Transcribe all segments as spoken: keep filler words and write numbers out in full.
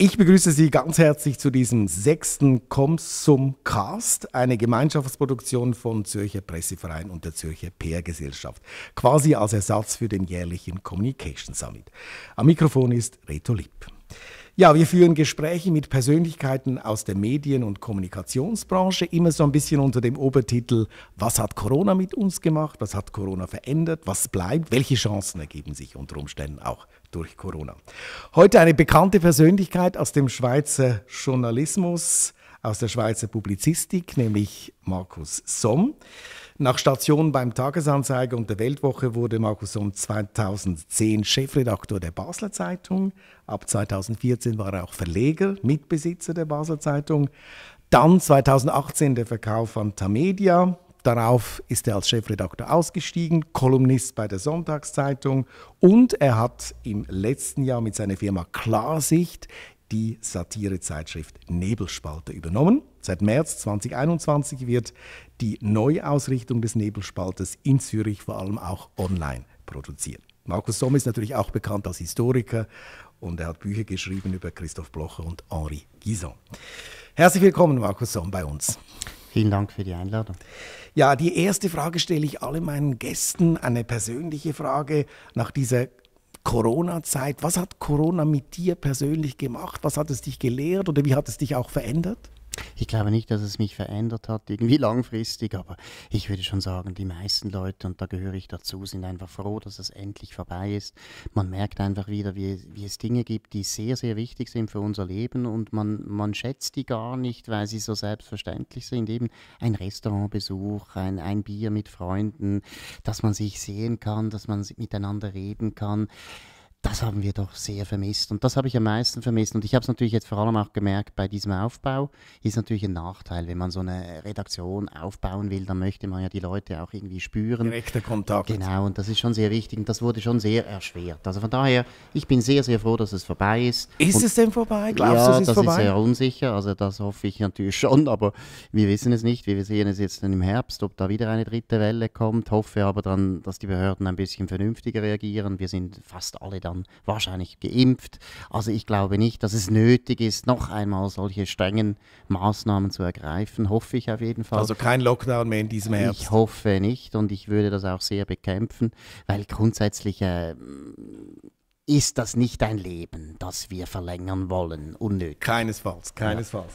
Ich begrüße Sie ganz herzlich zu diesem sechsten ComSumCast, eine Gemeinschaftsproduktion von Zürcher Presseverein und der Zürcher P R-Gesellschaft, quasi als Ersatz für den jährlichen Communication Summit. Am Mikrofon ist Reto Lipp. Ja, wir führen Gespräche mit Persönlichkeiten aus der Medien- und Kommunikationsbranche, immer so ein bisschen unter dem Obertitel, was hat Corona mit uns gemacht, was hat Corona verändert, was bleibt, welche Chancen ergeben sich unter Umständen auch durch Corona. Heute eine bekannte Persönlichkeit aus dem Schweizer Journalismus, aus der Schweizer Publizistik, nämlich Markus Somm. Nach Station beim Tagesanzeiger und der Weltwoche wurde Markus Somm zweitausendzehn Chefredakteur der Basler Zeitung. Ab zweitausendvierzehn war er auch Verleger, Mitbesitzer der Basler Zeitung. Dann zweitausendachtzehn der Verkauf an Tamedia. Darauf ist er als Chefredakteur ausgestiegen, Kolumnist bei der Sonntagszeitung. Und er hat im letzten Jahr mit seiner Firma Klarsicht die Satirezeitschrift Nebelspalter übernommen. Seit März zweitausendeinundzwanzig wird die Neuausrichtung des Nebelspalters in Zürich vor allem auch online produziert. Markus Somm ist natürlich auch bekannt als Historiker und er hat Bücher geschrieben über Christoph Blocher und Henri Gison. Herzlich willkommen, Markus Somm, bei uns. Vielen Dank für die Einladung. Ja, die erste Frage stelle ich allen meinen Gästen, eine persönliche Frage nach dieser Corona-Zeit. Was hat Corona mit dir persönlich gemacht? Was hat es dich gelehrt oder wie hat es dich auch verändert? Ich glaube nicht, dass es mich verändert hat, irgendwie langfristig, aber ich würde schon sagen, die meisten Leute, und da gehöre ich dazu, sind einfach froh, dass es endlich vorbei ist. Man merkt einfach wieder, wie, wie es Dinge gibt, die sehr, sehr wichtig sind für unser Leben und man, man schätzt die gar nicht, weil sie so selbstverständlich sind. Eben ein Restaurantbesuch, ein, ein Bier mit Freunden, dass man sich sehen kann, dass man miteinander reden kann. Das haben wir doch sehr vermisst und das habe ich am meisten vermisst und ich habe es natürlich jetzt vor allem auch gemerkt, bei diesem Aufbau ist natürlich ein Nachteil, wenn man so eine Redaktion aufbauen will, dann möchte man ja die Leute auch irgendwie spüren. Direkter Kontakt. Genau, und das ist schon sehr wichtig und das wurde schon sehr erschwert. Also von daher, ich bin sehr, sehr froh, dass es vorbei ist. Ist und es denn vorbei? Glaubst du, es ist vorbei? Ja, das ist sehr unsicher, also das hoffe ich natürlich schon, aber wir wissen es nicht, wir sehen es jetzt im Herbst, ob da wieder eine dritte Welle kommt, hoffe aber dann, dass die Behörden ein bisschen vernünftiger reagieren. Wir sind fast alle da. Dann wahrscheinlich geimpft. Also ich glaube nicht, dass es nötig ist, noch einmal solche strengen Maßnahmen zu ergreifen, hoffe ich auf jeden Fall. Also kein Lockdown mehr in diesem Herbst? Ich hoffe nicht und ich würde das auch sehr bekämpfen, weil grundsätzlich äh, ist das nicht ein Leben, das wir verlängern wollen, unnötig. Keinesfalls, keinesfalls.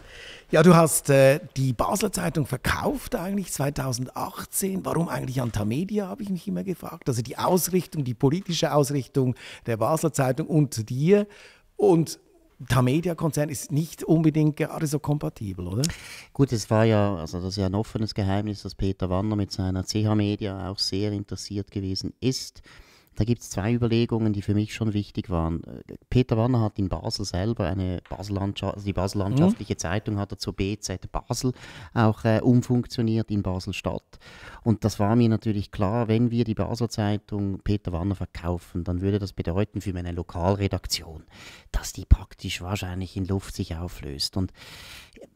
Ja, ja, du hast äh, die Basler Zeitung verkauft eigentlich zweitausendachtzehn. Warum eigentlich an Tamedia, habe ich mich immer gefragt. Also die Ausrichtung, die politische Ausrichtung der Basler Zeitung und dir und Tamedia-Konzern ist nicht unbedingt gerade so kompatibel, oder? Gut, es war ja, also das ist ja ein offenes Geheimnis, dass Peter Wanner mit seiner C H Media auch sehr interessiert gewesen ist. Da gibt es zwei Überlegungen, die für mich schon wichtig waren. Peter Wanner hat in Basel selber eine Basellandschaft, also die Basellandschaftliche mhm. Zeitung hat er zur B Z Basel auch äh, umfunktioniert in Basel-Stadt. Und das war mir natürlich klar, wenn wir die Basler Zeitung Peter Wanner verkaufen, dann würde das bedeuten für meine Lokalredaktion, dass die praktisch wahrscheinlich in Luft sich auflöst. Und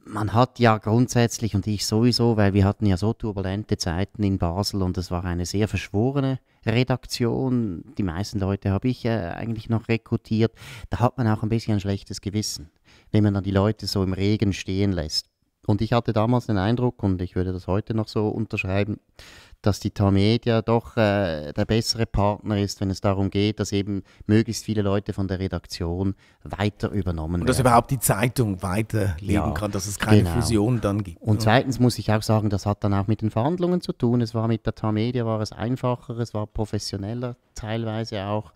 man hat ja grundsätzlich, und ich sowieso, weil wir hatten ja so turbulente Zeiten in Basel und es war eine sehr verschworene Redaktion, die meisten Leute habe ich äh, eigentlich noch rekrutiert, da hat man auch ein bisschen ein schlechtes Gewissen, wenn man dann die Leute so im Regen stehen lässt. Und ich hatte damals den Eindruck, und ich würde das heute noch so unterschreiben, dass die Tamedia doch äh, der bessere Partner ist, wenn es darum geht, dass eben möglichst viele Leute von der Redaktion weiter übernommen werden. Und dass werden. überhaupt die Zeitung weiterleben ja, kann, dass es keine genau. Fusion dann gibt. Und zweitens muss ich auch sagen, das hat dann auch mit den Verhandlungen zu tun. Es war mit der Tamedia war es einfacher, es war professioneller, teilweise auch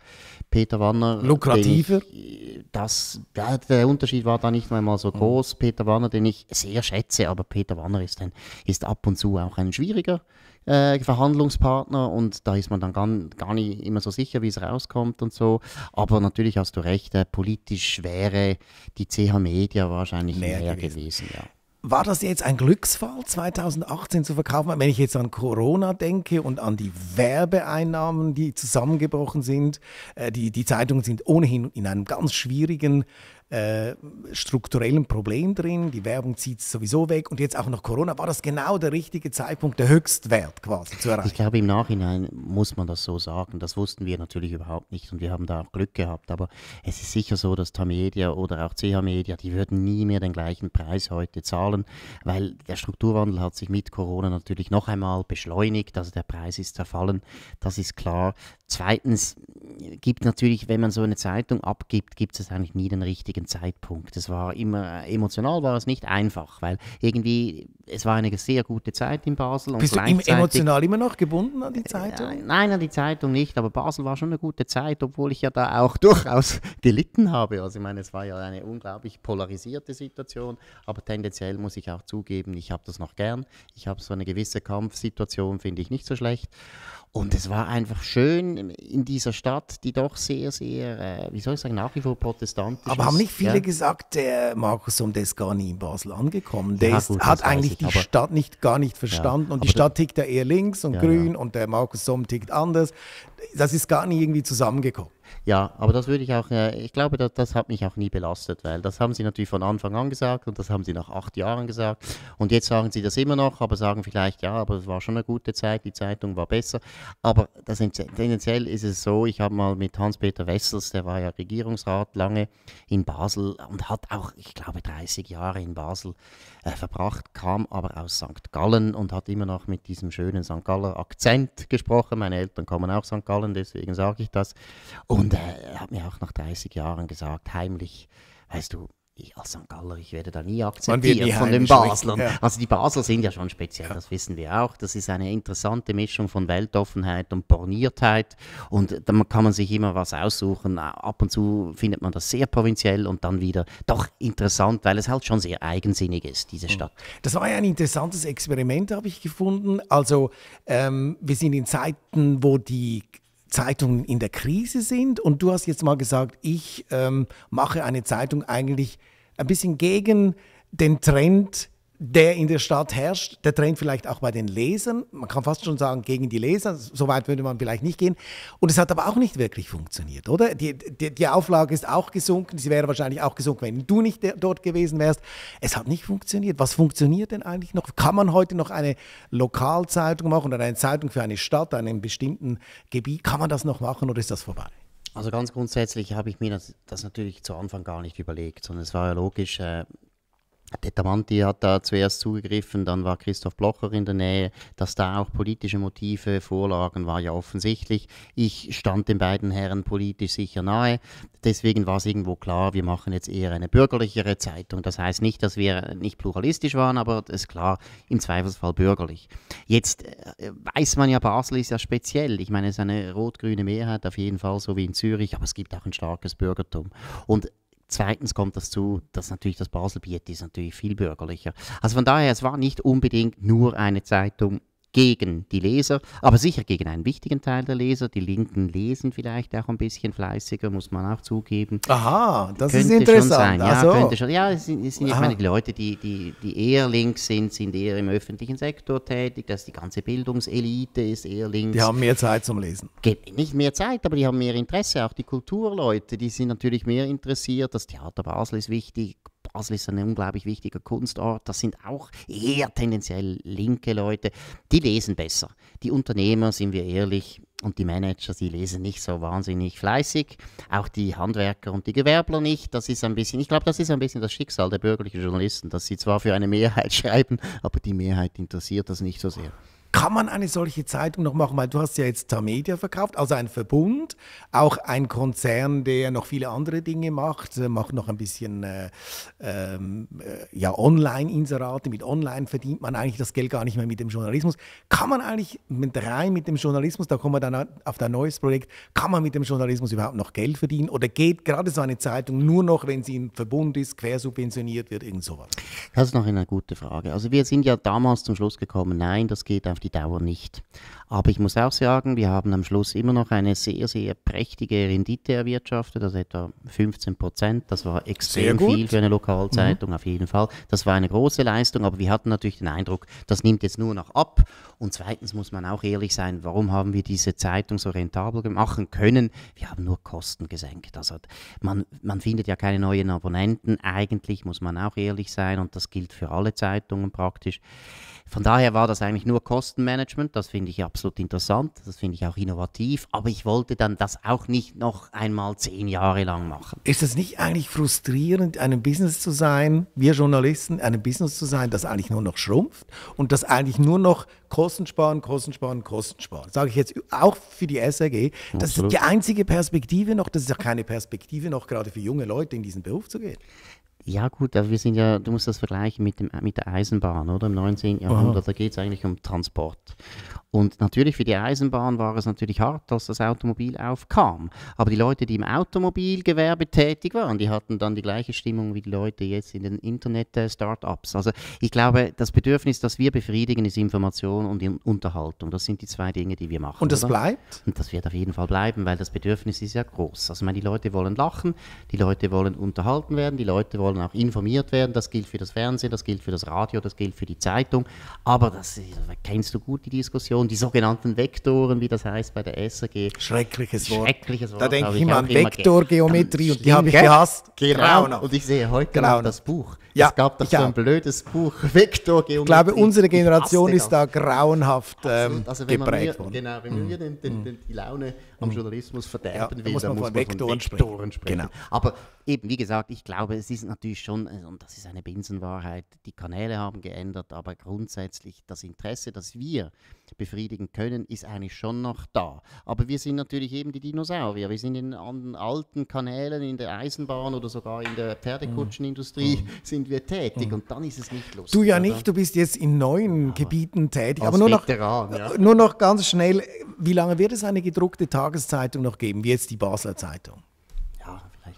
Peter Wanner. Lukrativer? Ich, das, ja, der Unterschied war da nicht einmal so groß. Mhm. Peter Wanner, den ich sehr schätze, aber Peter Wanner ist, ein, ist ab und zu auch ein schwieriger Äh, Verhandlungspartner und da ist man dann gar, gar nicht immer so sicher, wie es rauskommt und so. Aber natürlich hast du recht, äh, politisch wäre die C H Media wahrscheinlich mehr, mehr gewesen. gewesen ja. War das jetzt ein Glücksfall, zweitausendachtzehn zu verkaufen? Wenn ich jetzt an Corona denke und an die Werbeeinnahmen, die zusammengebrochen sind, äh, die, die Zeitungen sind ohnehin in einem ganz schwierigen äh, strukturellen Problem drin. Die Werbung zieht es sowieso weg. Und jetzt auch nach Corona war das genau der richtige Zeitpunkt, der Höchstwert quasi zu erreichen. Ich glaube, im Nachhinein muss man das so sagen. Das wussten wir natürlich überhaupt nicht und wir haben da auch Glück gehabt. Aber es ist sicher so, dass Tamedia oder auch C H Media, die würden nie mehr den gleichen Preis heute zahlen, weil der Strukturwandel hat sich mit Corona natürlich noch einmal beschleunigt. Also der Preis ist zerfallen, das ist klar. Zweitens gibt natürlich, wenn man so eine Zeitung abgibt, gibt es eigentlich nie den richtigen Zeitpunkt. Es war immer, emotional war es nicht einfach, weil irgendwie, es war eine sehr gute Zeit in Basel. Und bist du emotional immer noch gebunden an die Zeitung? Nein, an die Zeitung nicht, aber Basel war schon eine gute Zeit, obwohl ich ja da auch durchaus gelitten habe. Also ich meine, es war ja eine unglaublich polarisierte Situation, aber tendenziell muss ich auch zugeben, ich habe das noch gern. Ich habe so eine gewisse Kampfsituation, finde ich nicht so schlecht. Und es war einfach schön in dieser Stadt, die doch sehr, sehr, äh, wie soll ich sagen, nach wie vor protestantisch aber ist. Aber haben nicht viele ja. gesagt, der Markus Somm, der ist gar nie in Basel angekommen. Der ja, ist, gut, hat eigentlich ich, die Stadt nicht, gar nicht verstanden. Ja, und die Stadt tickt ja eher links und ja, grün ja. und der Markus Somm tickt anders. Das ist gar nicht irgendwie zusammengekommen. Ja, aber das würde ich auch, äh, ich glaube, das, das hat mich auch nie belastet, weil das haben sie natürlich von Anfang an gesagt und das haben sie nach acht Jahren gesagt und jetzt sagen sie das immer noch, aber sagen vielleicht, ja, aber es war schon eine gute Zeit, die Zeitung war besser, aber das, tendenziell ist es so, ich habe mal mit Hans-Peter Wessels, der war ja Regierungsrat lange in Basel und hat auch, ich glaube, dreißig Jahre in Basel äh, verbracht, kam aber aus Sankt Gallen und hat immer noch mit diesem schönen Sankt Galler Akzent gesprochen, meine Eltern kommen auch Sankt Gallen, deswegen sage ich das. Und er äh, hat mir auch nach dreißig Jahren gesagt, heimlich, weißt du, ich als Sankt Galler, ich werde da nie akzeptiert von den Baslern. Ja. Also die Basler sind ja schon speziell, ja. das wissen wir auch. Das ist eine interessante Mischung von Weltoffenheit und Borniertheit. Und da kann man sich immer was aussuchen. Ab und zu findet man das sehr provinziell und dann wieder doch interessant, weil es halt schon sehr eigensinnig ist, diese Stadt. Das war ja ein interessantes Experiment, habe ich gefunden. Also ähm, wir sind in Zeiten, wo die Zeitungen in der Krise sind und du hast jetzt mal gesagt, ich ähm, mache eine Zeitung eigentlich ein bisschen gegen den Trend, der in der Stadt herrscht, der Trend vielleicht auch bei den Lesern, man kann fast schon sagen gegen die Leser, so weit würde man vielleicht nicht gehen und es hat aber auch nicht wirklich funktioniert, oder? Die, die, die Auflage ist auch gesunken, sie wäre wahrscheinlich auch gesunken, wenn du nicht der, dort gewesen wärst. Es hat nicht funktioniert. Was funktioniert denn eigentlich noch? Kann man heute noch eine Lokalzeitung machen oder eine Zeitung für eine Stadt, einen bestimmten Gebiet? Kann man das noch machen oder ist das vorbei? Also ganz grundsätzlich habe ich mir das, das natürlich zu Anfang gar nicht überlegt, sondern es war ja logisch, äh Tettamanti hat da zuerst zugegriffen, dann war Christoph Blocher in der Nähe. Dass da auch politische Motive vorlagen, war ja offensichtlich. Ich stand den beiden Herren politisch sicher nahe. Deswegen war es irgendwo klar, wir machen jetzt eher eine bürgerlichere Zeitung. Das heißt nicht, dass wir nicht pluralistisch waren, aber es ist klar, im Zweifelsfall bürgerlich. Jetzt weiß man ja, Basel ist ja speziell. Ich meine, es ist eine rot-grüne Mehrheit, auf jeden Fall, so wie in Zürich, aber es gibt auch ein starkes Bürgertum. Und zweitens kommt das zu, dass natürlich das Baselbiet ist natürlich viel bürgerlicher. Also von daher, es war nicht unbedingt nur eine Zeitung gegen die Leser, aber sicher gegen einen wichtigen Teil der Leser. Die Linken lesen vielleicht auch ein bisschen fleißiger, muss man auch zugeben. Aha, das könnte ist interessant. Schon sein. Ja, so. könnte schon, ja, es sind, es sind ich meine, die Leute, die, die, die eher links sind, sind eher im öffentlichen Sektor tätig. Das die ganze Bildungselite ist eher links. Die haben mehr Zeit zum Lesen. Nicht mehr Zeit, aber die haben mehr Interesse. Auch die Kulturleute, die sind natürlich mehr interessiert. Das Theater Basel ist wichtig. Basel ist ein unglaublich wichtiger Kunstort, das sind auch eher tendenziell linke Leute, die lesen besser. Die Unternehmer, sind wir ehrlich, und die Manager, die lesen nicht so wahnsinnig fleißig, auch die Handwerker und die Gewerbler nicht. Das ist ein bisschen, ich glaube, das ist ein bisschen das Schicksal der bürgerlichen Journalisten, dass sie zwar für eine Mehrheit schreiben, aber die Mehrheit interessiert das nicht so sehr. Kann man eine solche Zeitung noch machen? Weil du hast ja jetzt Tamedia verkauft, also ein Verbund, auch ein Konzern, der noch viele andere Dinge macht, macht noch ein bisschen äh, äh, ja, Online-Inserate. Mit Online verdient man eigentlich das Geld gar nicht mehr mit dem Journalismus. Kann man eigentlich mit rein mit dem Journalismus, da kommen wir dann auf dein neues Projekt, kann man mit dem Journalismus überhaupt noch Geld verdienen? Oder geht gerade so eine Zeitung nur noch, wenn sie im Verbund ist, quersubventioniert wird, irgend sowas? Das ist noch eine gute Frage. Also wir sind ja damals zum Schluss gekommen, nein, das geht auf die Dauer nicht. Aber ich muss auch sagen, wir haben am Schluss immer noch eine sehr, sehr prächtige Rendite erwirtschaftet, also etwa fünfzehn Prozent. Das war extrem viel für eine Lokalzeitung, mhm. auf jeden Fall. Das war eine große Leistung, aber wir hatten natürlich den Eindruck, das nimmt jetzt nur noch ab. Und zweitens muss man auch ehrlich sein, warum haben wir diese Zeitung so rentabel machen können? Wir haben nur Kosten gesenkt. Also man, man findet ja keine neuen Abonnenten, eigentlich muss man auch ehrlich sein, und das gilt für alle Zeitungen praktisch. Von daher war das eigentlich nur Kostenmanagement, das finde ich absolut interessant, das finde ich auch innovativ, aber ich wollte dann das auch nicht noch einmal zehn Jahre lang machen. Ist das nicht eigentlich frustrierend, in einem Business zu sein, wir Journalisten, in einem Business zu sein, das eigentlich nur noch schrumpft und das eigentlich nur noch Kosten sparen, Kosten sparen, Kosten sparen, sage ich jetzt auch für die S R G, das absolut. Ist die einzige Perspektive noch, das ist ja keine Perspektive noch, gerade für junge Leute in diesen Beruf zu gehen. Ja gut, also wir sind ja, du musst das vergleichen mit, dem, mit der Eisenbahn, oder? Im neunzehnten Jahrhundert, da geht es eigentlich um Transport. Und natürlich für die Eisenbahn war es natürlich hart, dass das Automobil aufkam. Aber die Leute, die im Automobilgewerbe tätig waren, die hatten dann die gleiche Stimmung wie die Leute jetzt in den Internet-Startups. Also ich glaube, das Bedürfnis, das wir befriedigen, ist Information und Unterhaltung. Das sind die zwei Dinge, die wir machen. Und das oder? bleibt? Und das wird auf jeden Fall bleiben, weil das Bedürfnis ist ja groß. Also ich meine, die Leute wollen lachen, die Leute wollen unterhalten werden, die Leute wollen auch informiert werden, das gilt für das Fernsehen, das gilt für das Radio, das gilt für die Zeitung, aber das kennst du gut, die Diskussion, die sogenannten Vektoren, wie das heißt bei der S R G. Schreckliches Wort. Schreckliches Wort. Da denke ich immer an Vektorgeometrie und die habe ich gehasst. Genau, genau. Und ich sehe heute genau noch das Buch. Ja, es gab doch so ein blödes Buch, Vektorgeometrie. Ich glaube, unsere Generation ist da grauenhaft ähm, also, wenn geprägt worden. Genau, wenn hm. wir den, den, den, die Laune am hm. Journalismus verderben ja, will, muss man, muss man von Vektoren sprechen. Vektoren sprechen. Genau. Aber eben, wie gesagt, ich glaube, es ist natürlich schon, und das ist eine Binsenwahrheit, die Kanäle haben geändert, aber grundsätzlich das Interesse, das wir befriedigen können, ist eigentlich schon noch da. Aber wir sind natürlich eben die Dinosaurier. Wir sind in anderen alten Kanälen, in der Eisenbahn oder sogar in der Pferdekutschenindustrie mm. sind wir tätig mm. und dann ist es nicht lustig. Du ja oder? nicht, du bist jetzt in neuen ja, Gebieten tätig. Aber nur noch, Veteran, ja. nur noch ganz schnell, wie lange wird es eine gedruckte Tageszeitung noch geben, wie jetzt die Basler Zeitung?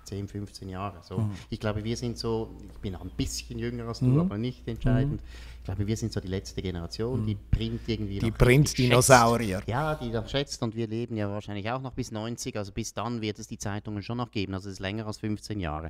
zehn, fünfzehn Jahre. So. Mhm. Ich glaube, wir sind so, ich bin auch ein bisschen jünger als du, mhm. aber nicht entscheidend. Ich glaube, wir sind so die letzte Generation, mhm. die Print irgendwie Die Print-Dinosaurier. Ja, die das schätzt, und wir leben ja wahrscheinlich auch noch bis neunzig, also bis dann wird es die Zeitungen schon noch geben, also es ist länger als fünfzehn Jahre.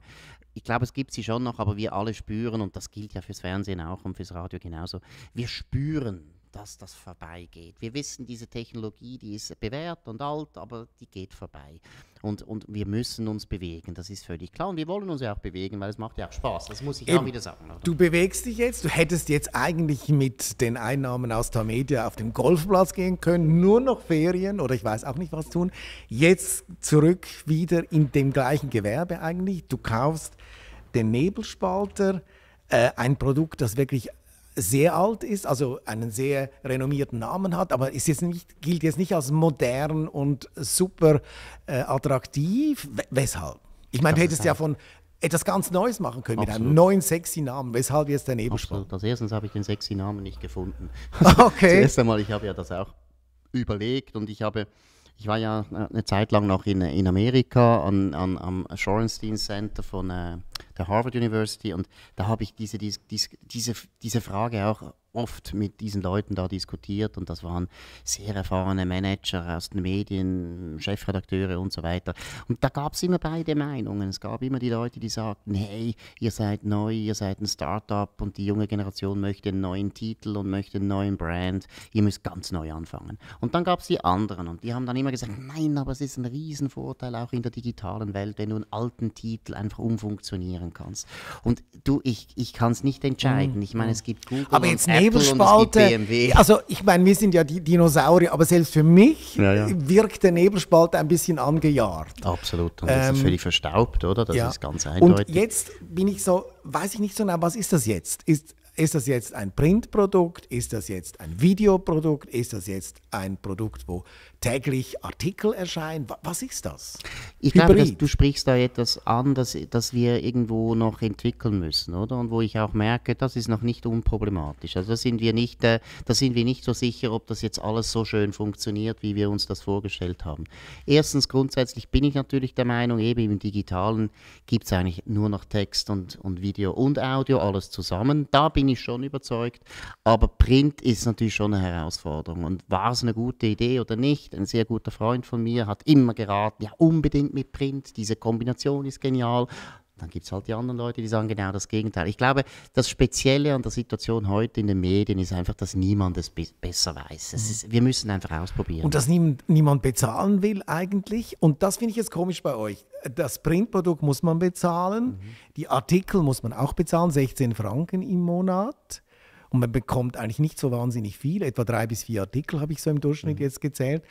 Ich glaube, es gibt sie schon noch, aber wir alle spüren, und das gilt ja fürs Fernsehen auch und fürs Radio genauso, wir spüren, dass das vorbeigeht. Wir wissen, diese Technologie, die ist bewährt und alt, aber die geht vorbei. Und, und wir müssen uns bewegen, das ist völlig klar. Und wir wollen uns ja auch bewegen, weil es macht ja auch Spaß. Das muss ich Eben. auch wieder sagen. Oder? Du bewegst dich jetzt, du hättest jetzt eigentlich mit den Einnahmen aus Tamedia auf den Golfplatz gehen können, nur noch Ferien oder ich weiß auch nicht was tun. Jetzt zurück wieder in dem gleichen Gewerbe eigentlich. Du kaufst den Nebelspalter, äh, ein Produkt, das wirklich sehr alt ist, also einen sehr renommierten Namen hat, aber ist jetzt nicht, gilt jetzt nicht als modern und super äh, attraktiv. W weshalb? Ich meine, du hättest ja von etwas ganz Neues machen können, Absolut. mit einem neuen sexy Namen, weshalb jetzt der Nebelspalter? Als erstens habe ich den sexy Namen nicht gefunden. Okay. Zuerst einmal, ich habe ja das auch überlegt und ich habe Ich war ja eine Zeit lang noch in, in Amerika an, an, am Shorenstein Center von äh, der Harvard University, und da habe ich diese, diese, diese, diese Frage auch oft mit diesen Leuten da diskutiert, und das waren sehr erfahrene Manager aus den Medien, Chefredakteure und so weiter. Und da gab es immer beide Meinungen. Es gab immer die Leute, die sagten, hey, ihr seid neu, ihr seid ein Start-up und die junge Generation möchte einen neuen Titel und möchte einen neuen Brand, ihr müsst ganz neu anfangen. Und dann gab es die anderen, und die haben dann immer gesagt, nein, aber es ist ein Riesenvorteil auch in der digitalen Welt, wenn du einen alten Titel einfach umfunktionieren kannst. Und du, ich, ich kann es nicht entscheiden. Ich meine, es gibt Google aber jetzt und Nebelspalte, also ich meine, wir sind ja die Dinosaurier, aber selbst für mich ja, ja. wirkt der Nebelspalte ein bisschen angejahrt. Absolut, und das ähm, ist völlig verstaubt, oder? Das ja. ist ganz eindeutig. Und jetzt bin ich so, weiß ich nicht so genau, was ist das jetzt? Ist, ist das jetzt ein Printprodukt? Ist das jetzt ein Videoprodukt? Ist das jetzt ein Produkt, wo täglich Artikel erscheinen? Was ist das? Ich Hybrid. glaube, dass du sprichst da etwas an, das dass wir irgendwo noch entwickeln müssen, oder? Und wo ich auch merke, das ist noch nicht unproblematisch. Also da sind wir nicht, äh, da sind wir nicht so sicher, ob das jetzt alles so schön funktioniert, wie wir uns das vorgestellt haben. Erstens, grundsätzlich bin ich natürlich der Meinung, eben im Digitalen gibt es eigentlich nur noch Text und, und Video und Audio, alles zusammen. Da bin ich schon überzeugt. Aber Print ist natürlich schon eine Herausforderung. Und war es eine gute Idee oder nicht? Ein sehr guter Freund von mir hat immer geraten, ja unbedingt mit Print, diese Kombination ist genial. Dann gibt es halt die anderen Leute, die sagen genau das Gegenteil. Ich glaube, das Spezielle an der Situation heute in den Medien ist einfach, dass niemand es be besser weiß. Das ist, wir müssen einfach ausprobieren. Und dass nie niemand bezahlen will eigentlich. Und das finde ich jetzt komisch bei euch. Das Printprodukt muss man bezahlen, mhm. die Artikel muss man auch bezahlen, sechzehn Franken im Monat. Und man bekommt eigentlich nicht so wahnsinnig viel, etwa drei bis vier Artikel habe ich so im Durchschnitt mhm. jetzt gezählt.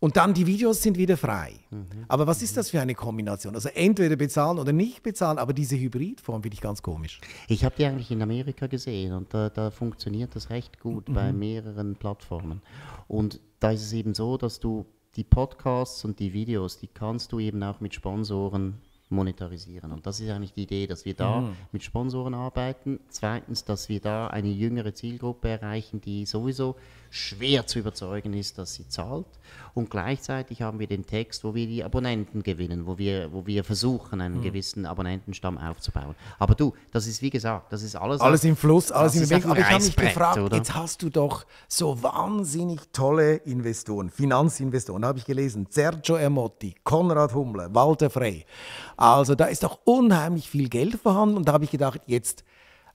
Und dann die Videos sind wieder frei. Mhm. Aber was ist das für eine Kombination? Also entweder bezahlen oder nicht bezahlen, aber diese Hybridform finde ich ganz komisch. Ich habe die eigentlich in Amerika gesehen und da, da funktioniert das recht gut mhm. bei mehreren Plattformen. Und da ist es eben so, dass du die Podcasts und die Videos, die kannst du eben auch mit Sponsoren monetarisieren. Und das ist eigentlich die Idee, dass wir da mhm. mit Sponsoren arbeiten. Zweitens, dass wir da eine jüngere Zielgruppe erreichen, die sowieso schwer zu überzeugen ist, dass sie zahlt. Und gleichzeitig haben wir den Text, wo wir die Abonnenten gewinnen, wo wir, wo wir versuchen, einen mhm. gewissen Abonnentenstamm aufzubauen. Aber du, das ist wie gesagt, das ist alles... Alles im Fluss, alles im Weg. Aber ich habe mich gefragt, oder? Jetzt hast du doch so wahnsinnig tolle Investoren, Finanzinvestoren, habe ich gelesen. Sergio Ermotti, Konrad Hummler, Walter Frey. Also da ist doch unheimlich viel Geld vorhanden und da habe ich gedacht, jetzt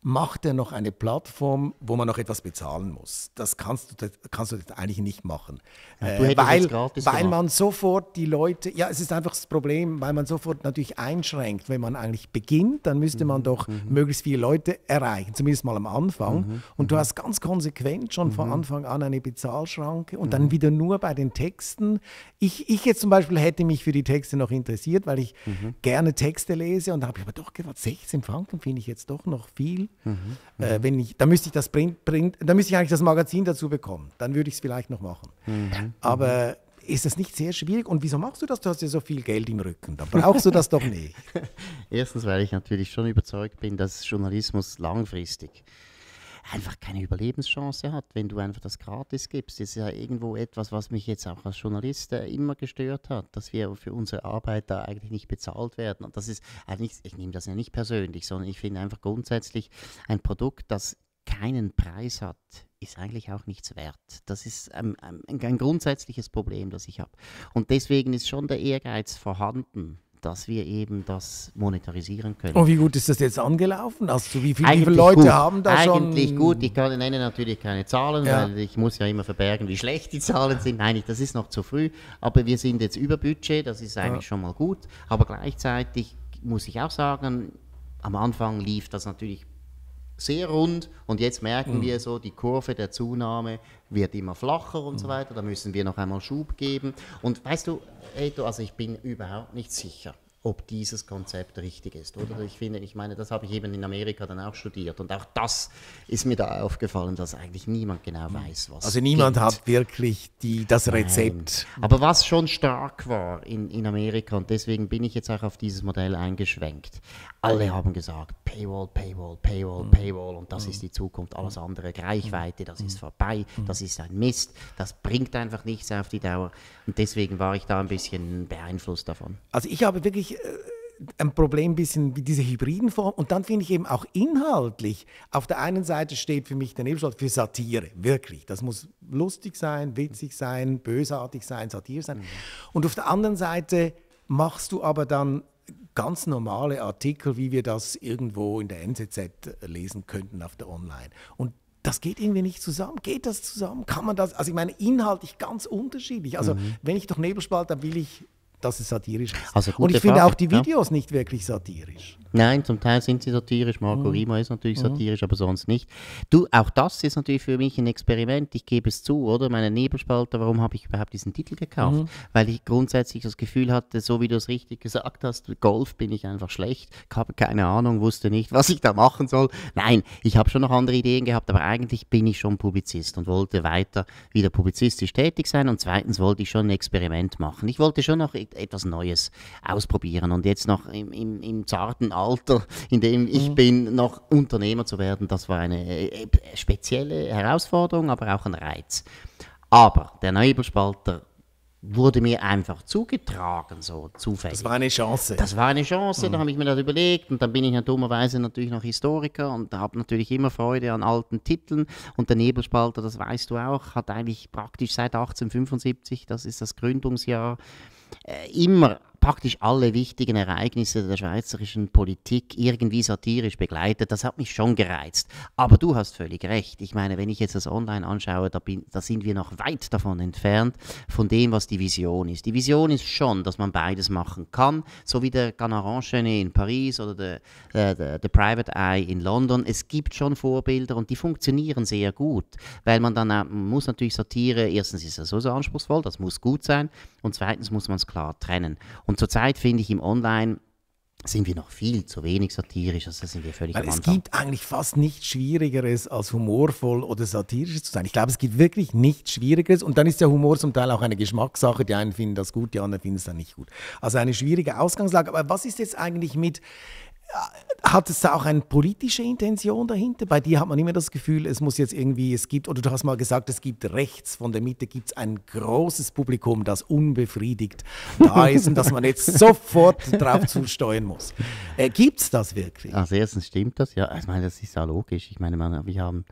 macht er noch eine Plattform, wo man noch etwas bezahlen muss. Das kannst du, kannst du eigentlich nicht machen. Ja, du äh, weil weil man sofort die Leute, ja es ist einfach das Problem, weil man sofort natürlich einschränkt, wenn man eigentlich beginnt, dann müsste man doch mhm. möglichst viele Leute erreichen, zumindest mal am Anfang. Mhm. Und du hast ganz konsequent schon mhm. von Anfang an eine Bezahlschranke und mhm. dann wieder nur bei den Texten. Ich, ich jetzt zum Beispiel hätte mich für die Texte noch interessiert, weil ich mhm. gerne Texte lese und da habe ich aber doch gedacht, sechzehn Franken finde ich jetzt doch noch viel. Mhm, äh, wenn ich, da müsste ich das Print, Print, da müsste ich eigentlich das Magazin dazu bekommen, dann würde ich es vielleicht noch machen. Mhm, aber ist das nicht sehr schwierig? Und wieso machst du das? Du hast ja so viel Geld im Rücken, da brauchst du das doch nicht. Erstens, weil ich natürlich schon überzeugt bin, dass Journalismus langfristig einfach keine Überlebenschance hat, wenn du einfach das gratis gibst. Das ist ja irgendwo etwas, was mich jetzt auch als Journalist immer gestört hat, dass wir für unsere Arbeit da eigentlich nicht bezahlt werden. Und das ist eigentlich, ich nehme das ja nicht persönlich, sondern ich finde einfach grundsätzlich ein Produkt, das keinen Preis hat, ist eigentlich auch nichts wert. Das ist ein, ein, ein grundsätzliches Problem, das ich habe. Und deswegen ist schon der Ehrgeiz vorhanden, dass wir eben das monetarisieren können. Und wie gut ist das jetzt angelaufen? Also wie viele, wie viele Leute gut. haben da eigentlich schon... Eigentlich gut, ich kann, nenne natürlich keine Zahlen, ja. weil ich muss ja immer verbergen, wie schlecht die Zahlen sind. Nein, das ist noch zu früh, aber wir sind jetzt über Budget, das ist eigentlich ja. schon mal gut. Aber gleichzeitig muss ich auch sagen, am Anfang lief das natürlich sehr rund und jetzt merken mhm. wir so, die Kurve der Zunahme wird immer flacher und mhm. so weiter, da müssen wir noch einmal Schub geben. Und weißt du, Reto, also ich bin überhaupt nicht sicher, ob dieses Konzept richtig ist. Oder ich finde, ich meine, das habe ich eben in Amerika dann auch studiert und auch das ist mir da aufgefallen, dass eigentlich niemand genau weiß, was Also niemand geht. hat wirklich die, das Rezept. Nein. Aber was schon stark war in, in Amerika und deswegen bin ich jetzt auch auf dieses Modell eingeschwenkt. Alle haben gesagt, Paywall, Paywall, Paywall, mhm. Paywall und das mhm. ist die Zukunft, alles andere, Reichweite, das mhm. ist vorbei, mhm. das ist ein Mist, das bringt einfach nichts auf die Dauer und deswegen war ich da ein bisschen beeinflusst davon. Also ich habe wirklich ein Problem ein bisschen wie diese hybriden Formen und dann finde ich eben auch inhaltlich, auf der einen Seite steht für mich der Nebelspalter für Satire, wirklich, das muss lustig sein, witzig sein, bösartig sein, Satire sein mhm. und auf der anderen Seite machst du aber dann ganz normale Artikel, wie wir das irgendwo in der N Z Z lesen könnten auf der Online und das geht irgendwie nicht zusammen. Geht das zusammen? Kann man das, also ich meine inhaltlich ganz unterschiedlich, also mhm. wenn ich doch Nebelspalter, dann will ich dass es satirisch ist. Also und ich Frage, finde auch die Videos ja. nicht wirklich satirisch. Nein, zum Teil sind sie satirisch. Marco mhm. Rima ist natürlich mhm. satirisch, aber sonst nicht. Du, auch das ist natürlich für mich ein Experiment. Ich gebe es zu, oder? Meine Nebelspalter, warum habe ich überhaupt diesen Titel gekauft? Mhm. Weil ich grundsätzlich das Gefühl hatte, so wie du es richtig gesagt hast, Golf bin ich einfach schlecht. Ich habe keine Ahnung, wusste nicht, was ich da machen soll. Nein, ich habe schon noch andere Ideen gehabt, aber eigentlich bin ich schon Publizist und wollte weiter wieder publizistisch tätig sein. Und zweitens wollte ich schon ein Experiment machen. Ich wollte schon noch etwas Neues ausprobieren und jetzt noch im, im, im zarten Alter, in dem ich mhm. bin, noch Unternehmer zu werden, das war eine äh, spezielle Herausforderung, aber auch ein Reiz. Aber der Nebelspalter wurde mir einfach zugetragen, so zufällig. Das war eine Chance. Das war eine Chance, mhm. da habe ich mir das überlegt und dann bin ich ja dummerweise natürlich noch Historiker und habe natürlich immer Freude an alten Titeln und der Nebelspalter, das weißt du auch, hat eigentlich praktisch seit achtzehnhundertfünfundsiebzig, das ist das Gründungsjahr, äh, immer praktisch alle wichtigen Ereignisse der schweizerischen Politik irgendwie satirisch begleitet. Das hat mich schon gereizt. Aber du hast völlig recht. Ich meine, wenn ich jetzt das online anschaue, da, bin, da sind wir noch weit davon entfernt, von dem, was die Vision ist. Die Vision ist schon, dass man beides machen kann, so wie der Canard enchaîné in Paris oder der, der, der, der Private Eye in London. Es gibt schon Vorbilder und die funktionieren sehr gut, weil man dann man muss natürlich Satire, erstens ist das so, so anspruchsvoll, das muss gut sein und zweitens muss man es klar trennen. Und Und zurzeit finde ich im Online sind wir noch viel zu wenig satirisch, also sind wir völlig am Anfang. Es gibt eigentlich fast nichts Schwierigeres, als humorvoll oder satirisch zu sein. Ich glaube, es gibt wirklich nichts Schwierigeres und dann ist der Humor zum Teil auch eine Geschmackssache. Die einen finden das gut, die anderen finden es dann nicht gut. Also eine schwierige Ausgangslage. Aber was ist jetzt eigentlich mit... Hat es da auch eine politische Intention dahinter? Bei dir hat man immer das Gefühl, es muss jetzt irgendwie, es gibt, oder du hast mal gesagt, es gibt rechts von der Mitte, gibt es ein großes Publikum, das unbefriedigt da ist und dass man jetzt sofort drauf zusteuern muss. Äh, gibt es das wirklich? Also erstens stimmt das, ja. Ich meine, das ist ja logisch. Ich meine, man, wir haben...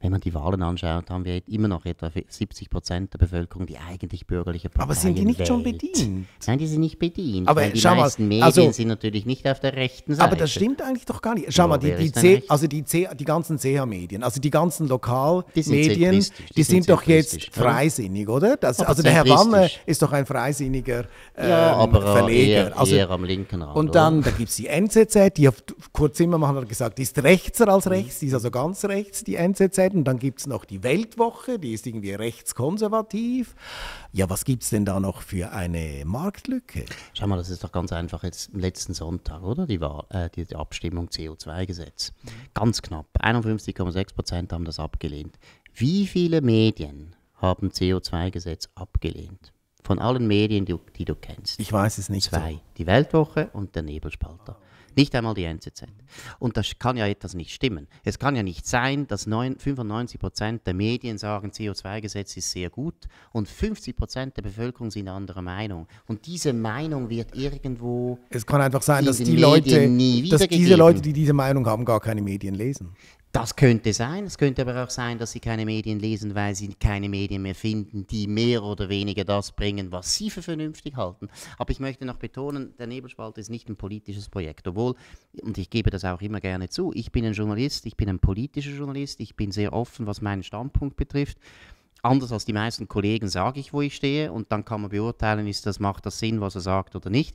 Wenn man die Wahlen anschaut, haben wir immer noch etwa siebzig Prozent der Bevölkerung, die eigentlich bürgerliche Parteien wählt. Aber sind die nicht wählt. schon bedient? Nein, die sind nicht bedient, aber weil die schau meisten mal, Medien also, sind natürlich nicht auf der rechten Seite. Aber das stimmt eigentlich doch gar nicht. Schau ja, mal, die, die, C, also die, C, die ganzen C H Medien, also die ganzen Lokalmedien, die, die, die sind doch jetzt freisinnig, oder? Das, also der Herr Wanner ist doch ein freisinniger äh, ja, aber Verleger. Eher, also, eher am linken Rand. Und dann da gibt es die N Z Z, die auf Kurt Zimmermann hat gesagt, die ist rechtser als rechts, die ist also ganz rechts, die N Z Z. Und dann gibt es noch die Weltwoche, die ist irgendwie rechtskonservativ. Ja, was gibt es denn da noch für eine Marktlücke? Schau mal, das ist doch ganz einfach jetzt am letzten Sonntag, oder? Die, Wahl, äh, die, die Abstimmung C O zwei Gesetz. Mhm. Ganz knapp. einundfünfzig Komma sechs Prozent haben das abgelehnt. Wie viele Medien haben C O zwei Gesetz abgelehnt? Von allen Medien, die, die du kennst. Ich weiß es nicht. Zwei. So. Die Weltwoche und der Nebelspalter. Nicht einmal die N Z Z. Und das kann ja etwas nicht stimmen. Es kann ja nicht sein, dass fünfundneunzig Prozent der Medien sagen, C O zwei Gesetz ist sehr gut und fünfzig Prozent der Bevölkerung sind anderer Meinung. Und diese Meinung wird irgendwo. Es kann einfach sein, dass, die Leute, nie dass diese Leute, die diese Meinung haben, gar keine Medien lesen. Das könnte sein, es könnte aber auch sein, dass sie keine Medien lesen, weil sie keine Medien mehr finden, die mehr oder weniger das bringen, was sie für vernünftig halten. Aber ich möchte noch betonen, der Nebelspalter ist nicht ein politisches Projekt, obwohl, und ich gebe das auch immer gerne zu, ich bin ein Journalist, ich bin ein politischer Journalist, ich bin sehr offen, was meinen Standpunkt betrifft. Anders als die meisten Kollegen sage ich, wo ich stehe und dann kann man beurteilen, ist das, macht das Sinn, was er sagt oder nicht.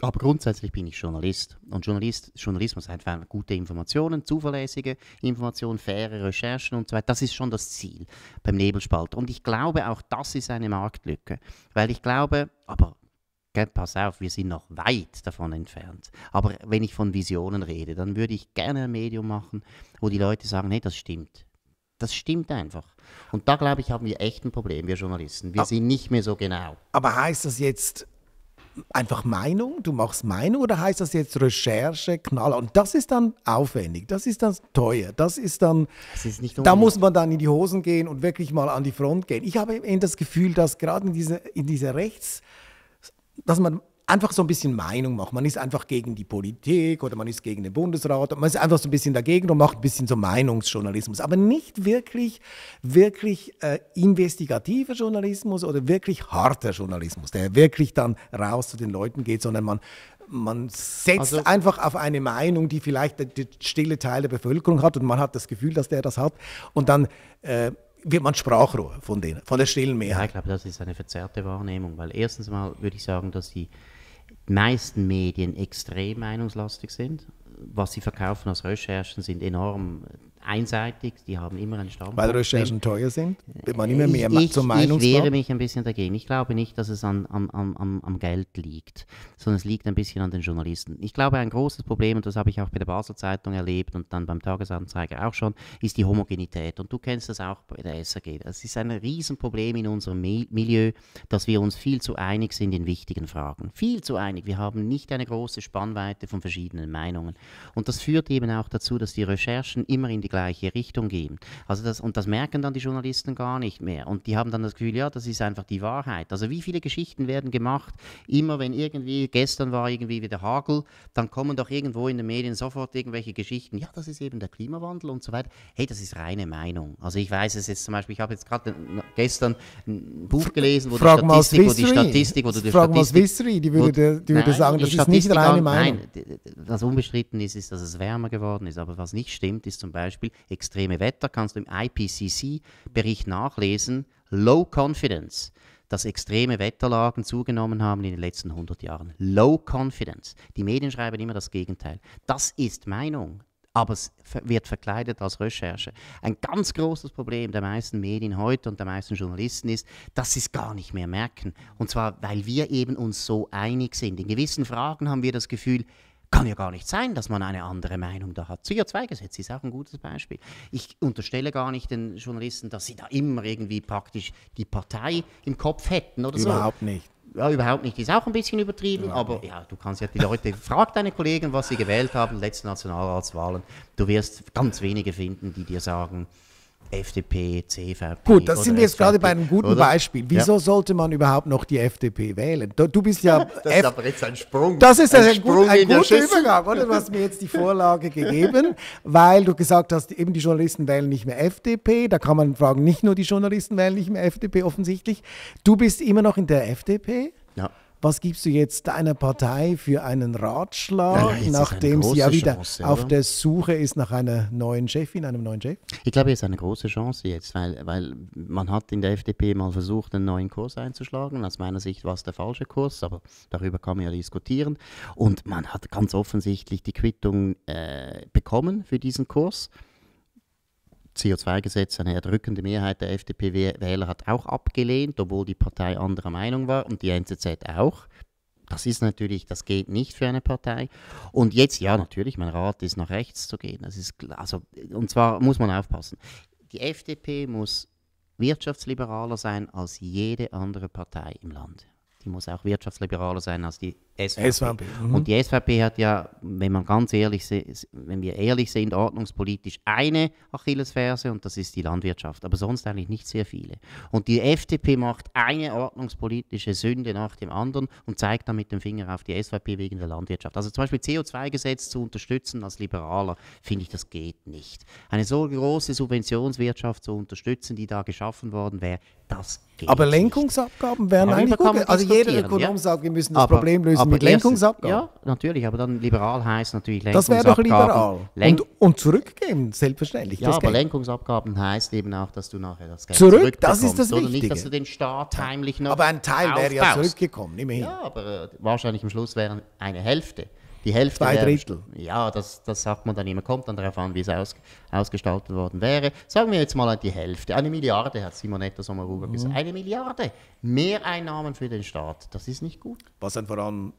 Aber grundsätzlich bin ich Journalist. Und Journalist, Journalismus einfach gute Informationen, zuverlässige Informationen, faire Recherchen und so weiter. Das ist schon das Ziel beim Nebelspalter. Und ich glaube, auch das ist eine Marktlücke. Weil ich glaube, aber gell, pass auf, wir sind noch weit davon entfernt. Aber wenn ich von Visionen rede, dann würde ich gerne ein Medium machen, wo die Leute sagen, nee, das stimmt. Das stimmt einfach. Und da, glaube ich, haben wir echt ein Problem, wir Journalisten. Wir aber, sind nicht mehr so genau. Aber heißt das jetzt... Einfach Meinung? Du machst Meinung oder heißt das jetzt Recherche, Knaller? Und das ist dann aufwendig, das ist dann teuer, das ist dann... Das ist nicht da muss man dann in die Hosen gehen und wirklich mal an die Front gehen. Ich habe eben das Gefühl, dass gerade in dieser in diese Rechts... dass man einfach so ein bisschen Meinung macht. Man ist einfach gegen die Politik oder man ist gegen den Bundesrat. Man ist einfach so ein bisschen dagegen und macht ein bisschen so Meinungsjournalismus. Aber nicht wirklich, wirklich äh, investigativer Journalismus oder wirklich harter Journalismus, der wirklich dann raus zu den Leuten geht, sondern man, man setzt also, einfach auf eine Meinung, die vielleicht der, der stille Teil der Bevölkerung hat und man hat das Gefühl, dass der das hat. Und dann... Äh, wird man Sprachrohr von, denen, von der stillen Mehrheit? Ja, ich glaube, das ist eine verzerrte Wahrnehmung, weil erstens mal würde ich sagen, dass die die meisten Medien extrem meinungslastig sind. Was sie verkaufen als Recherchen sind enorm einseitig, die haben immer einen Standpunkt. Weil Recherchen teuer sind? Man immer mehr ich, zur Meinung ich wehre mich ein bisschen dagegen. Ich glaube nicht, dass es an, an, an, am Geld liegt, sondern es liegt ein bisschen an den Journalisten. Ich glaube, ein großes Problem, und das habe ich auch bei der Basler Zeitung erlebt und dann beim Tagesanzeiger auch schon, ist die Homogenität. Und du kennst das auch bei der S R G. Es ist ein Riesenproblem in unserem Milieu, dass wir uns viel zu einig sind in wichtigen Fragen. Viel zu einig. Wir haben nicht eine große Spannweite von verschiedenen Meinungen. Und das führt eben auch dazu, dass die Recherchen immer in die gleiche Richtung geben. Also das, und das merken dann die Journalisten gar nicht mehr. Und die haben dann das Gefühl, ja, das ist einfach die Wahrheit. Also wie viele Geschichten werden gemacht? Immer wenn irgendwie, gestern war irgendwie wieder Hagel, dann kommen doch irgendwo in den Medien sofort irgendwelche Geschichten, ja, das ist eben der Klimawandel und so weiter. Hey, das ist reine Meinung. Also ich weiß es jetzt zum Beispiel, ich habe jetzt gerade gestern ein Buch gelesen, wo, die Statistik, wo die Statistik, wo die Frag Statistik... Frag mal Swissery, die würde, die würde nein, sagen, das ist nicht reine Meinung. Nein, was unbestritten ist, ist, dass es wärmer geworden ist. Aber was nicht stimmt, ist zum Beispiel extreme Wetter, kannst du im I P C C-Bericht nachlesen, Low Confidence, dass extreme Wetterlagen zugenommen haben in den letzten hundert Jahren. Low Confidence. Die Medien schreiben immer das Gegenteil. Das ist Meinung, aber es wird verkleidet als Recherche. Ein ganz großes Problem der meisten Medien heute und der meisten Journalisten ist, dass sie es gar nicht mehr merken. Und zwar, weil wir eben uns so einig sind. In gewissen Fragen haben wir das Gefühl, kann ja gar nicht sein, dass man eine andere Meinung da hat. C H zwei Gesetz ist auch ein gutes Beispiel. Ich unterstelle gar nicht den Journalisten, dass sie da immer irgendwie praktisch die Partei im Kopf hätten oder so. Überhaupt nicht. Ja, überhaupt nicht. Ist auch ein bisschen übertrieben, ja, aber ja, du kannst ja die Leute, frag deine Kollegen, was sie gewählt haben, letzten Nationalratswahlen. Du wirst ganz wenige finden, die dir sagen, F D P, C V P. Gut, das sind wir jetzt gerade bei einem guten oder? Beispiel. Wieso ja. sollte man überhaupt noch die F D P wählen? Du bist ja. Das F ist aber jetzt ein Sprung. Das ist ein, ein, Sprung gut, ein guter Übergang, oder? Du hast mir jetzt die Vorlage gegeben, weil du gesagt hast, eben die Journalisten wählen nicht mehr F D P. Da kann man fragen, nicht nur die Journalisten wählen nicht mehr F D P, offensichtlich. Du bist immer noch in der F D P? Ja. Was gibst du jetzt deiner Partei für einen Ratschlag, ja, nachdem sie ja wieder Chance, auf der Suche ist nach einer neuen Chefin, einem neuen Chef? Ich glaube, es ist eine große Chance jetzt, weil, weil man hat in der F D P mal versucht, einen neuen Kurs einzuschlagen. Aus meiner Sicht war es der falsche Kurs, aber darüber kann man ja diskutieren. Und man hat ganz offensichtlich die Quittung äh, bekommen für diesen Kurs. C H zwei Gesetz, eine erdrückende Mehrheit der F D P-Wähler hat auch abgelehnt, obwohl die Partei anderer Meinung war und die N Z Z auch. Das ist natürlich, das geht nicht für eine Partei. Und jetzt, ja natürlich, mein Rat ist, nach rechts zu gehen. Das ist, also, und zwar muss man aufpassen. Die F D P muss wirtschaftsliberaler sein als jede andere Partei im Land. Die muss auch wirtschaftsliberaler sein als die S V P. S V P. Mhm. Und die S V P hat ja, wenn man ganz ehrlich ist, wenn wir ehrlich sind, ordnungspolitisch eine Achillesferse und das ist die Landwirtschaft, aber sonst eigentlich nicht sehr viele. Und die F D P macht eine ordnungspolitische Sünde nach dem anderen und zeigt dann mit dem Finger auf die S V P wegen der Landwirtschaft. Also zum Beispiel C H zwei Gesetz zu unterstützen als Liberaler, finde ich, das geht nicht. Eine so große Subventionswirtschaft zu unterstützen, die da geschaffen worden wäre, das geht aber nicht. Lenkungsabgaben wären ja, eigentlich gut. Also jeder Ökonom ja. sagt, wir müssen das aber, Problem lösen. Mit Lenkungsabgaben? Ja, natürlich, aber dann liberal heißt natürlich Lenkungsabgaben. Das wäre doch liberal. Lenk und, und zurückgeben, selbstverständlich. Ja, das aber Geld. Lenkungsabgaben heißt eben auch, dass du nachher das Geld zurück, das ist das Wichtige. Oder nicht, dass du den Staat heimlich noch aber ein Teil aufbaust. Wäre ja zurückgekommen, immerhin. Ja, aber äh, wahrscheinlich am Schluss wären eine Hälfte. Die Hälfte Zwei Drittel. Wäre, ja, das, das sagt man dann immer, kommt dann darauf an, wie es aus, ausgestaltet worden wäre. Sagen wir jetzt mal die Hälfte. Eine Milliarde, hat Simonetta Sommaruga mhm. gesagt. Eine Milliarde. Mehr Einnahmen für den Staat. Das ist nicht gut. Was dann vor allem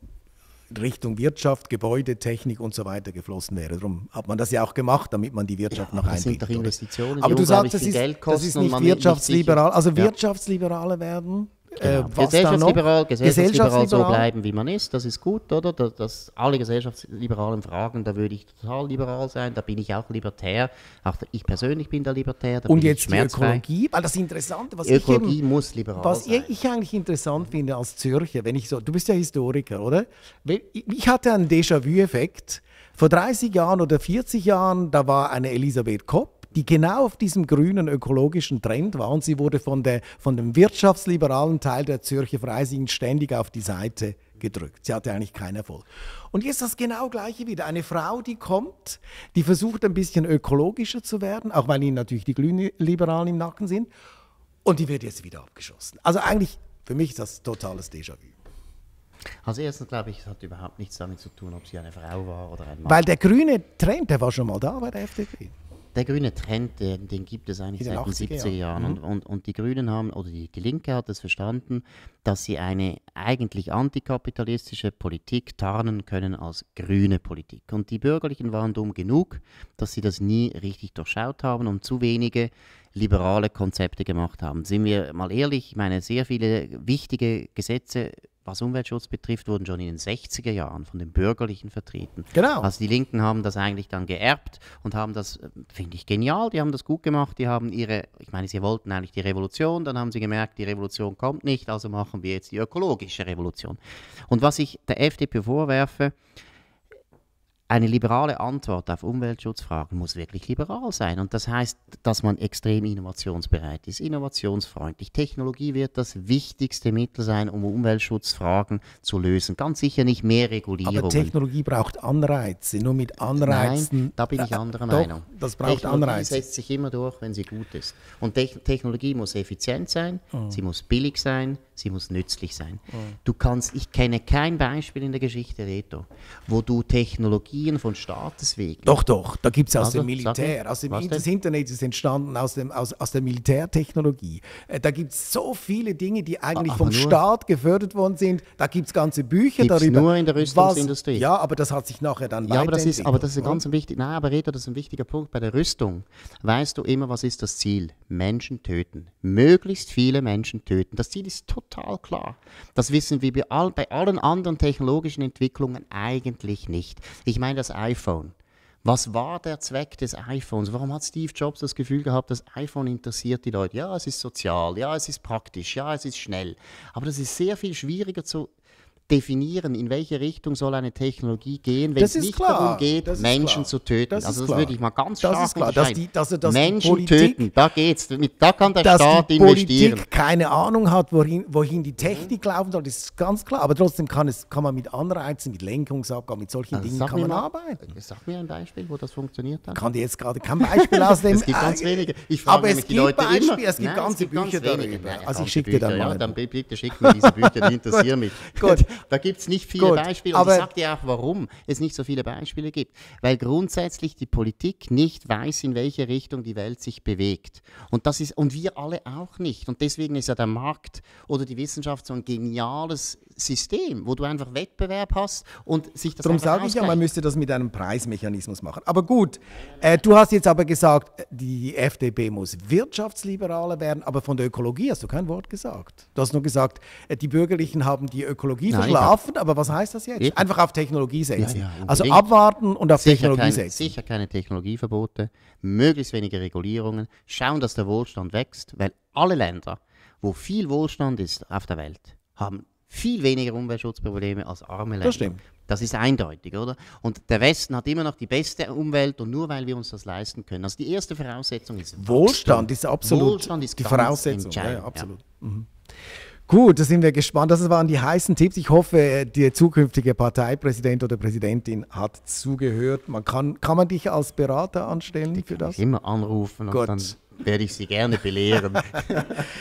Richtung Wirtschaft, Gebäude, Technik und so weiter geflossen wäre. Darum hat man das ja auch gemacht, damit man die Wirtschaft ja, noch einbringt. Das sind doch Investitionen, die aber du sagst, das ist, Geld kosten, das ist nicht wirtschaftsliberal. Nicht also ja. Wirtschaftsliberale werden... Genau. Gesellschaftsliberal, gesellschaftsliberal so bleiben, wie man ist, das ist gut, oder? Dass, dass alle gesellschaftsliberalen Fragen, da würde ich total liberal sein, da bin ich auch libertär, auch ich persönlich bin da libertär. Da und bin jetzt ich die Ökologie, weil das Interessante, was Ökologie ich eben, muss liberal was sein. ich eigentlich interessant finde als Zürcher, wenn ich so, du bist ja Historiker, oder? Ich hatte einen Déjà-vu-Effekt. Vor dreißig Jahren oder vierzig Jahren, da war eine Elisabeth Kopp, die genau auf diesem grünen ökologischen Trend war und sie wurde von, der, von dem wirtschaftsliberalen Teil der Zürcher Freisigen ständig auf die Seite gedrückt. Sie hatte eigentlich keinen Erfolg. Und jetzt das genau gleiche wieder. Eine Frau, die kommt, die versucht ein bisschen ökologischer zu werden, auch weil ihnen natürlich die grünen Liberalen im Nacken sind, und die wird jetzt wieder abgeschossen. Also eigentlich, für mich ist das totales Déjà-vu. Also erstens glaube ich, es hat überhaupt nichts damit zu tun, ob sie eine Frau war oder ein Mann. Weil der grüne Trend, der war schon mal da bei der F D P. Der grüne Trend, den, den gibt es eigentlich seit den siebziger Jahren. Mhm. Und, und, und die Grünen haben, oder die, die Linke hat es verstanden, dass sie eine eigentlich antikapitalistische Politik tarnen können als grüne Politik. Und die Bürgerlichen waren dumm genug, dass sie das nie richtig durchschaut haben und zu wenige liberale Konzepte gemacht haben. Sind wir mal ehrlich, ich meine, sehr viele wichtige Gesetze, was Umweltschutz betrifft, wurden schon in den sechziger Jahren von den Bürgerlichen vertreten. Genau. Also die Linken haben das eigentlich dann geerbt und haben das, finde ich, genial, die haben das gut gemacht, die haben ihre, ich meine, sie wollten eigentlich die Revolution, dann haben sie gemerkt, die Revolution kommt nicht, also machen wir jetzt die ökologische Revolution. Und was ich der F D P vorwerfe, eine liberale Antwort auf Umweltschutzfragen muss wirklich liberal sein. Und das heißt, dass man extrem innovationsbereit ist, innovationsfreundlich. Technologie wird das wichtigste Mittel sein, um Umweltschutzfragen zu lösen. Ganz sicher nicht mehr Regulierung. Aber Technologie braucht Anreize, nur mit Anreizen. Nein, da bin ich anderer Meinung. Doch, das braucht Technologie Anreize. Setzt sich immer durch, wenn sie gut ist. Und Te- Technologie muss effizient sein, oh. sie muss billig sein, sie muss nützlich sein. Oh. Du kannst, ich kenne kein Beispiel in der Geschichte, Reto, wo du Technologie von Staates wegen. Doch, doch, da gibt es aus also, dem Militär, aus dem das Internet ist entstanden, aus, dem, aus, aus der Militärtechnologie. Äh, da gibt es so viele Dinge, die eigentlich aber vom Staat gefördert worden sind. Da gibt es ganze Bücher gibt's darüber. Nur in der Rüstungsindustrie. Was, ja, aber das hat sich nachher dann ja, weiterentwickelt. Aber das ist ein ganz wichtiger, nein, aber Reto, das ist ein wichtiger Punkt. Bei der Rüstung weißt du immer, was ist das Ziel? Menschen töten. Möglichst viele Menschen töten. Das Ziel ist total klar. Das wissen wir bei, all, bei allen anderen technologischen Entwicklungen eigentlich nicht. Ich meine, Ich meine das iPhone. Was war der Zweck des iPhones? Warum hat Steve Jobs das Gefühl gehabt, das iPhone interessiert die Leute? Ja, es ist sozial, ja, es ist praktisch, ja, es ist schnell. Aber das ist sehr viel schwieriger zu definieren, in welche Richtung soll eine Technologie gehen, wenn es nicht klar. darum geht, das Menschen zu töten. Das also das klar. würde ich mal ganz stark das ist klar. Dass die, dass, dass Menschen Politik, töten, da geht's. Da kann der dass Staat die investieren. Politik keine Ahnung hat, wohin, wohin die Technik mhm. laufen soll, das ist ganz klar. Aber trotzdem kann, es, kann man mit Anreizen, mit Lenkungsabgaben, mit solchen also Dingen kann man mal, arbeiten. Sag mir ein Beispiel, wo das funktioniert hat. Ich kann dir jetzt gerade kein Beispiel aus dem... Es gibt ganz wenige. Ich frage aber es gibt Leute Beispiele, immer. Es gibt Nein, ganze es gibt Bücher ganz darüber. Nein, also ich schicke dir dann mal. Ja, dann bitte schick mir diese Bücher, die interessieren mich. Gut. Da gibt es nicht viele Gut, Beispiele. Und ich sage dir auch, warum es nicht so viele Beispiele gibt. Weil grundsätzlich die Politik nicht weiß, in welche Richtung die Welt sich bewegt. Und, das ist, und wir alle auch nicht. Und deswegen ist ja der Markt oder die Wissenschaft so ein geniales System, wo du einfach Wettbewerb hast und sich das Darum sage ich ja, man müsste das mit einem Preismechanismus machen. Aber gut, äh, du hast jetzt aber gesagt, die F D P muss wirtschaftsliberaler werden, aber von der Ökologie hast du kein Wort gesagt. Du hast nur gesagt, die Bürgerlichen haben die Ökologie Nein, verschlafen, aber was heißt das jetzt? Geht? Einfach auf Technologie setzen. Ja, ja, also abwarten und auf sicher Technologie keine, setzen. Sicher keine Technologieverbote, möglichst wenige Regulierungen, schauen, dass der Wohlstand wächst, weil alle Länder, wo viel Wohlstand ist auf der Welt, haben viel weniger Umweltschutzprobleme als arme Länder. Das stimmt. Das ist eindeutig, oder? Und der Westen hat immer noch die beste Umwelt und nur weil wir uns das leisten können. Also die erste Voraussetzung ist Wohlstand. Wohlstand ist absolut Wohlstand ist die Voraussetzung. Ja, ja, absolut. Ja. Mhm. Gut, da sind wir gespannt. Das waren die heißen Tipps. Ich hoffe, der zukünftige Parteipräsident oder Präsidentin hat zugehört. Man kann, kann man dich als Berater anstellen die für das? Immer anrufen Gut. und dann werde ich sie gerne belehren.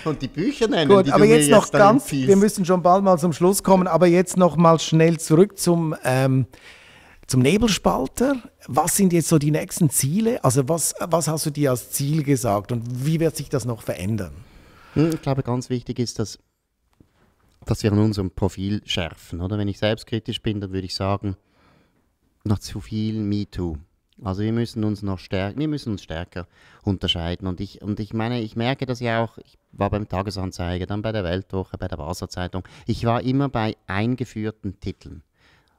Und die Bücher nennen, Gut, die aber du jetzt mir noch jetzt ganz, wir müssen schon bald mal zum Schluss kommen, aber jetzt noch mal schnell zurück zum, ähm, zum Nebelspalter. Was sind jetzt so die nächsten Ziele? Also was, was hast du dir als Ziel gesagt und wie wird sich das noch verändern? Ich glaube, ganz wichtig ist, dass, dass wir an unserem Profil schärfen. Oder? Wenn ich selbstkritisch bin, dann würde ich sagen, noch zu viel MeToo. Also wir müssen uns noch stärker, wir müssen uns stärker unterscheiden. Und ich, und ich meine, ich merke das ja auch, ich war beim Tagesanzeiger, dann bei der Weltwoche, bei der Basler Zeitung. Ich war immer bei eingeführten Titeln.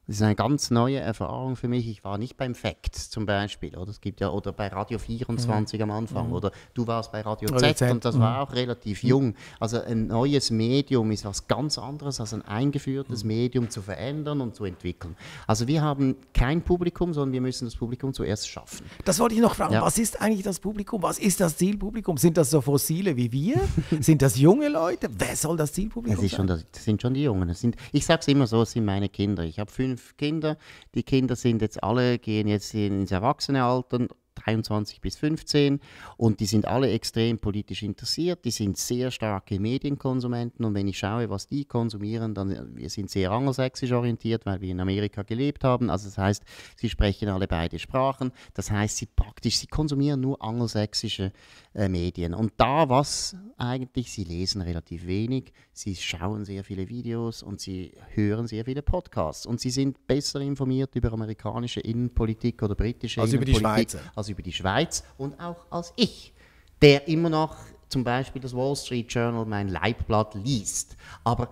Das ist eine ganz neue Erfahrung für mich. Ich war nicht beim Facts zum Beispiel, oder? Es gibt ja, oder bei Radio vierundzwanzig mhm. am Anfang, oder du warst bei Radio Z, Z und das mhm. war auch relativ jung. Also ein neues Medium ist was ganz anderes als ein eingeführtes mhm. Medium zu verändern und zu entwickeln. Also wir haben kein Publikum, sondern wir müssen das Publikum zuerst schaffen. Das wollte ich noch fragen, ja. Was ist eigentlich das Publikum? Was ist das Zielpublikum? Sind das so Fossile wie wir? Sind das junge Leute? Wer soll das Zielpublikum sein? Es ist schon das, das sind schon die Jungen. Es sind, ich sage es immer so, es sind meine Kinder. Ich habe fünf Kinder, die Kinder sind jetzt alle, gehen jetzt ins Erwachsenealter, dreiundzwanzig bis fünfzehn und die sind alle extrem politisch interessiert, die sind sehr starke Medienkonsumenten und wenn ich schaue, was die konsumieren, dann wir sind sehr angelsächsisch orientiert, weil wir in Amerika gelebt haben, also das heißt, sie sprechen alle beide Sprachen, das heißt, sie praktisch, sie konsumieren nur angelsächsische äh, Medien und da was eigentlich, sie lesen relativ wenig, sie schauen sehr viele Videos und sie hören sehr viele Podcasts und sie sind besser informiert über amerikanische Innenpolitik oder britische also Innenpolitik über als über die Schweiz und auch als ich, der immer noch zum Beispiel das Wall Street Journal, mein Leibblatt, liest. Aber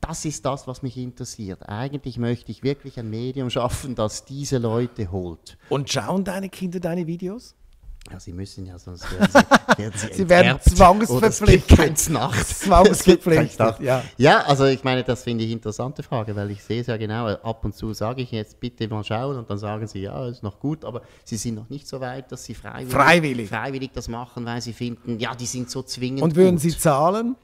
das ist das, was mich interessiert. Eigentlich möchte ich wirklich ein Medium schaffen, das diese Leute holt. Und schauen deine Kinder deine Videos? Ja, sie müssen ja, sonst werden sie, werden sie, sie werden zwangsverpflichtet. Zwangsverpflichtet. Ja. ja, also ich meine, das finde ich eine interessante Frage, weil ich sehe es ja genau, ab und zu sage ich jetzt bitte mal schauen und dann sagen sie, ja, ist noch gut, aber sie sind noch nicht so weit, dass sie freiwillig, freiwillig. freiwillig das machen, weil sie finden, ja, die sind so zwingend. Und würden gut. sie zahlen?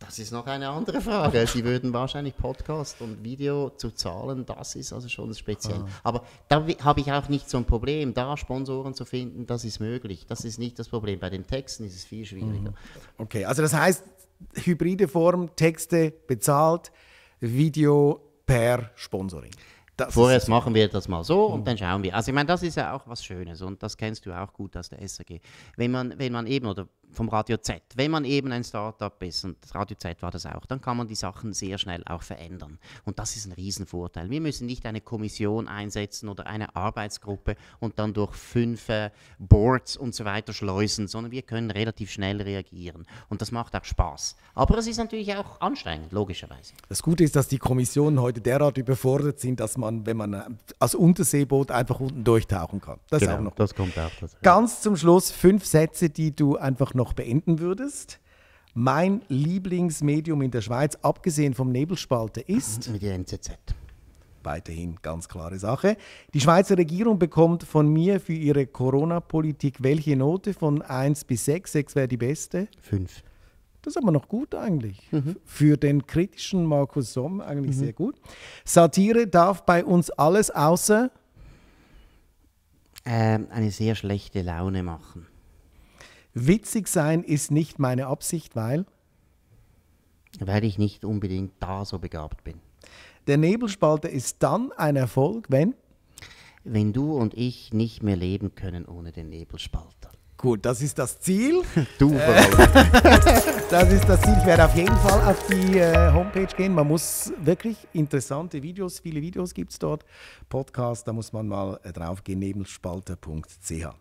Das ist noch eine andere Frage. Sie würden wahrscheinlich Podcast und Video zu zahlen, das ist also schon speziell. Ah. Aber da habe ich auch nicht so ein Problem, da Sponsoren zu finden, das ist möglich. Das ist nicht das Problem. Bei den Texten ist es viel schwieriger. Okay, also das heißt, hybride Form, Texte bezahlt, Video per Sponsoring. Das Vorerst machen wir das mal so und dann schauen wir. Also ich meine, das ist ja auch was Schönes und das kennst du auch gut aus der S R G. Wenn man, wenn man eben, oder vom Radio Z, wenn man eben ein Startup ist, und das Radio Z war das auch, dann kann man die Sachen sehr schnell auch verändern. Und das ist ein Riesenvorteil. Wir müssen nicht eine Kommission einsetzen oder eine Arbeitsgruppe und dann durch fünf äh, Boards und so weiter schleusen, sondern wir können relativ schnell reagieren. Und das macht auch Spaß. Aber es ist natürlich auch anstrengend, logischerweise. Das Gute ist, dass die Kommissionen heute derart überfordert sind, dass man wenn man als Unterseeboot einfach unten durchtauchen kann. Das, genau, ist auch noch das kommt auch dazu. Ganz zum Schluss fünf Sätze, die du einfach noch beenden würdest. Mein Lieblingsmedium in der Schweiz, abgesehen vom Nebelspalter, ist? Die N Z Z. Weiterhin ganz klare Sache. Die Schweizer Regierung bekommt von mir für ihre Corona-Politik welche Note von eins bis sechs? sechs wäre die beste? fünf. Das ist aber noch gut eigentlich. Mhm. Für den kritischen Markus Somm eigentlich mhm. sehr gut. Satire darf bei uns alles außer? Ähm, eine sehr schlechte Laune machen. Witzig sein ist nicht meine Absicht, weil? Weil ich nicht unbedingt da so begabt bin. Der Nebelspalter ist dann ein Erfolg, wenn? Wenn du und ich nicht mehr leben können ohne den Nebelspalter. Gut, das ist das Ziel. Du Das ist das Ziel. Ich werde auf jeden Fall auf die äh, Homepage gehen. Man muss wirklich interessante Videos, viele Videos gibt es dort, Podcasts, da muss man mal äh, drauf gehen, nebelspalter punkt c h.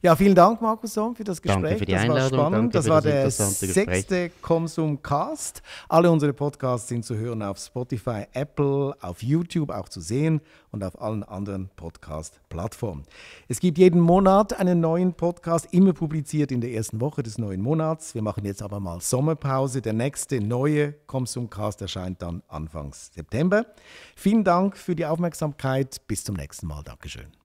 Ja, vielen Dank, Markus Somm, für das Gespräch. Danke für die das Einladung, war spannend. Das war das der sechste ComSumCast. Alle unsere Podcasts sind zu hören auf Spotify, Apple, auf YouTube auch zu sehen und auf allen anderen Podcast-Plattformen. Es gibt jeden Monat einen neuen Podcast, immer publiziert in der ersten Woche des neuen Monats. Wir machen jetzt aber mal Sommerpause. Der nächste neue ComSumCast erscheint dann Anfang September. Vielen Dank für die Aufmerksamkeit. Bis zum nächsten Mal. Dankeschön.